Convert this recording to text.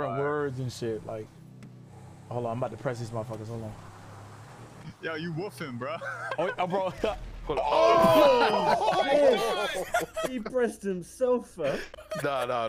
Words and shit, like, hold on, I'm about to press these motherfuckers, hold on. Yo, you woofing, bro. Oh, bro. Oh, oh my God. He pressed him so far. Nah, nah.